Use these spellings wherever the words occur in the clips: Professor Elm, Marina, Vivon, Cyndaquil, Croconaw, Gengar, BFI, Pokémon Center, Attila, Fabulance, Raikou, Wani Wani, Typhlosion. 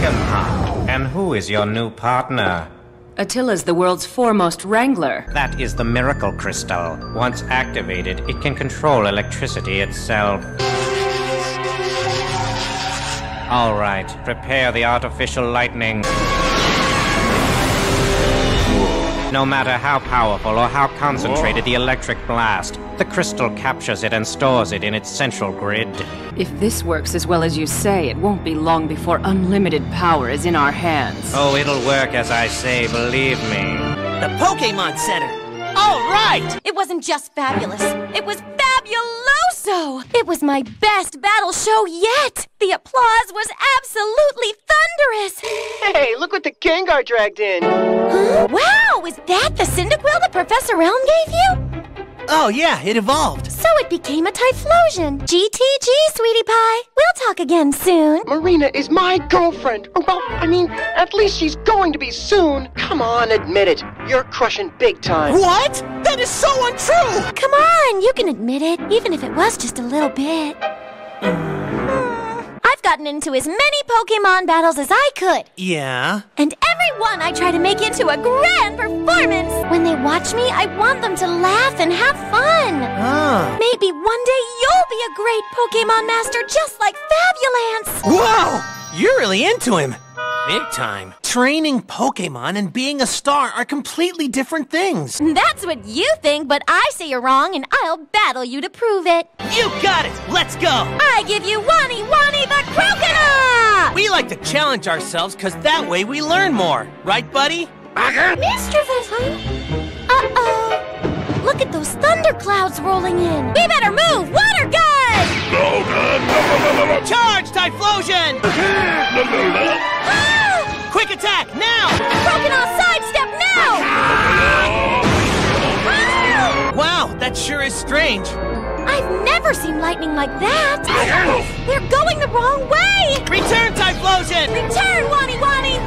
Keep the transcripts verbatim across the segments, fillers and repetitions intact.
Welcome, Hart. And who is your new partner? Attila's the world's foremost wrangler. That is the miracle crystal. Once activated, it can control electricity itself. All right, prepare the artificial lightning. No matter how powerful or how concentrated the electric blast, the crystal captures it and stores it in its central grid. If this works as well as you say, it won't be long before unlimited power is in our hands. Oh, it'll work as I say, believe me. The Pokémon Center! All right! It wasn't just fabulous, it was fabuloso! It was my best battle show yet! The applause was absolutely thunderous! Hey, look what the Gengar dragged in! Huh? Wow, is that the Cyndaquil that Professor Elm gave you? Oh yeah, it evolved! So it became a Typhlosion! G T G, sweetie pie! We'll talk again soon! Marina is my girlfriend! Or well, I mean, at least she's going to be soon! Come on, admit it! You're crushing big time! What?! That is so untrue! Come on, you can admit it, even if it was just a little bit. I've gotten into as many Pokémon battles as I could. Yeah? And every one I try to make into a grand performance. When they watch me, I want them to laugh and have fun. Ah. Maybe one day you'll be a great Pokémon master just like Fabulance. Whoa! You're really into him. Big time. Training Pokémon and being a star are completely different things. That's what you think, but I say you're wrong, and I'll battle you to prove it. You got it! Let's go! I give you Wani Wani the Croconaw! We like to challenge ourselves, because that way we learn more. Right, buddy? Mister Vivon? Uh-oh. Look at those thunderclouds rolling in. We better move! Water gun! Charge, Typhlosion! Quick attack, now! Croconaw sidestep, now! Ah! Wow, that sure is strange. I've never seen lightning like that. They're going the wrong way! Return, Typhlosion! Return, Wani Wani!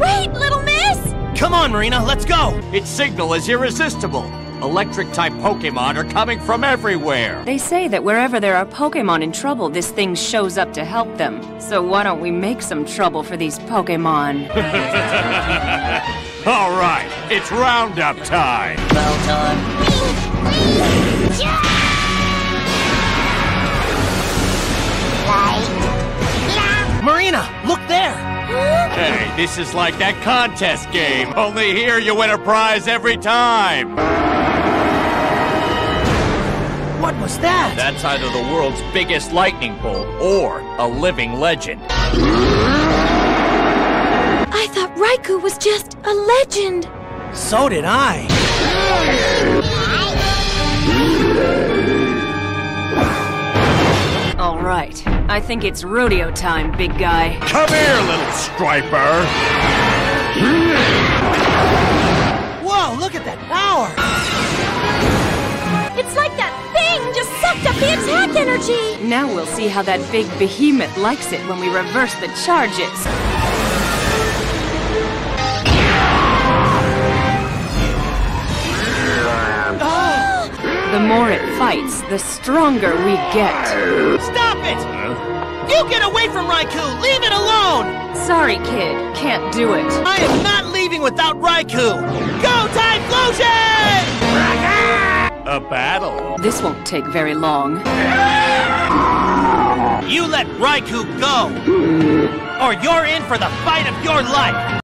Wait, little miss! Come on, Marina, let's go! Its signal is irresistible. Electric-type Pokémon are coming from everywhere. They say that wherever there are Pokémon in trouble, this thing shows up to help them. So why don't we make some trouble for these Pokémon? All right, it's roundup time. Well done. Marina, look there. Hey, this is like that contest game. Only here you win a prize every time. What was that? That's either the world's biggest lightning bolt or a living legend. I thought Raikou was just a legend. So did I. All right. I think it's rodeo time, big guy. Come here, little striper! Whoa, look at that power! It's like that thing just sucked up the attack energy! Now we'll see how that big behemoth likes it when we reverse the charges. Oh. The more it fights, the stronger we get. Stop it! You get away from Raikou! Leave it alone! Sorry, kid. Can't do it. I am not leaving without Raikou! Go, Typhlosion! A battle? This won't take very long. You let Raikou go, or you're in for the fight of your life!